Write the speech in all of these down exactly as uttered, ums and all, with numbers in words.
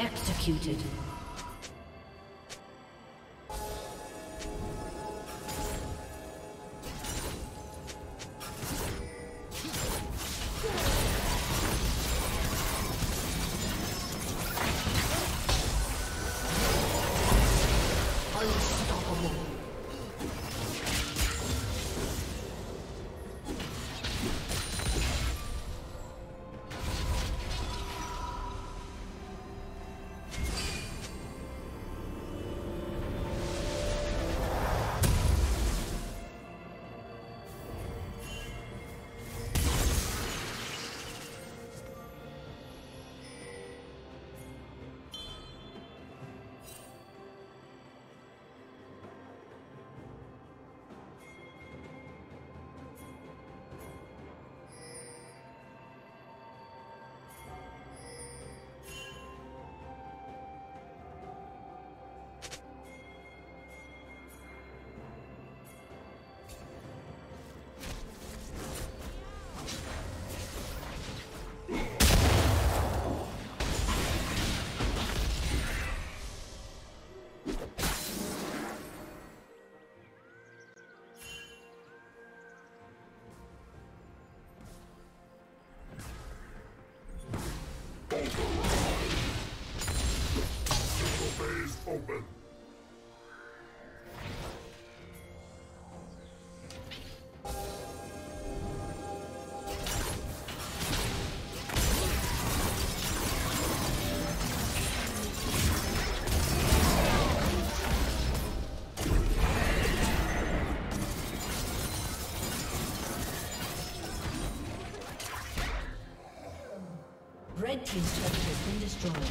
Executed. Open. Red team's turret has been destroyed.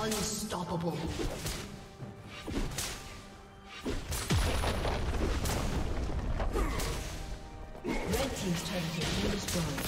Unstoppable. Red team's turret has been destroyed.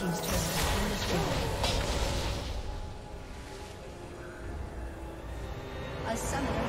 Team's turret has been destroyed. A summoner